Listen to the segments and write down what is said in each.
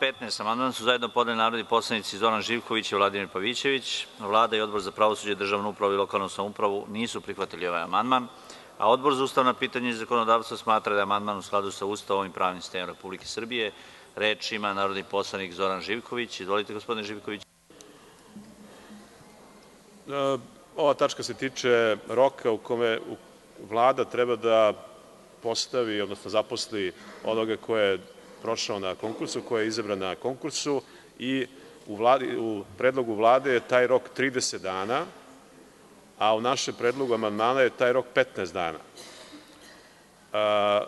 15. amandman su zajedno podneli narodni poslanici Zoran Živković i Vladimir Pavićević. Vlada i Odbor za pravosuđe, državnu upravu i lokalnu samoupravu nisu prihvatili ovaj amandman, a Odbor za ustavna pitanja i zakonodavstvo smatra da je amandman u skladu sa Ustavom i pravnim sistemom Republike Srbije. Reč ima narodni poslanik Zoran Živković. Izvolite, gospodine Živković. Ova tačka se tiče roka u kome Vlada treba da postavi, odnosno zaposli onoga ko je prošao na konkursu, koja je izabrana na konkursu, i u predlogu Vlade je taj rok 30 dana, a u našem predlogu amandmana je taj rok 15 dana.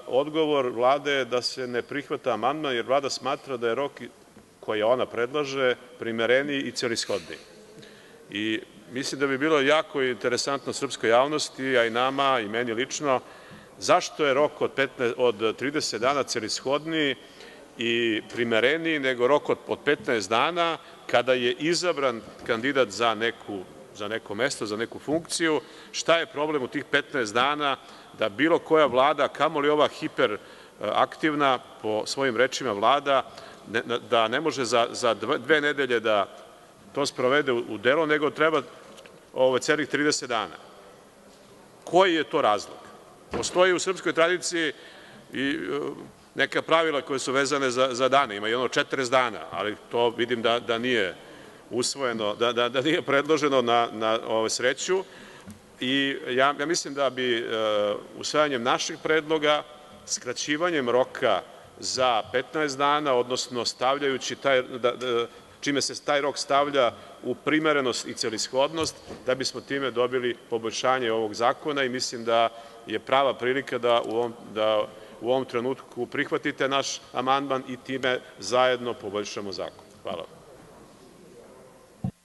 Odgovor Vlade je da se ne prihvata amandman jer Vlada smatra da je rok koji ona predlaže primereniji i celishodniji. I mislim da bi bilo jako interesantno srpskoj javnosti, a i nama, i meni lično, zašto je rok od 30 dana celishodniji i primereniji nego rok od 15 dana kada je izabran kandidat za neko mesto, za neku funkciju. Šta je problem u tih 15 dana da bilo koja vlada, kamoli ova hiperaktivna, po svojim rečima vlada, da ne može za dve nedelje da to sprovede u delo, nego treba celih 30 dana. Koji je to razlog? Postoji u srpskoj tradiciji i neka pravila koje su vezane za dane. Ima i ono 40 dana, ali to vidim da nije usvojeno, da nije predloženo na sreću. I ja mislim da bi usvajanjem naših predloga, skraćivanjem roka za 15 dana, odnosno stavljajući čime se taj rok stavlja u primerenost i celishodnost, da bismo time dobili poboljšanje ovog zakona, i mislim da je prava prilika da u ovom trenutku prihvatite naš amandman i time zajedno poboljšamo zakon. Hvala.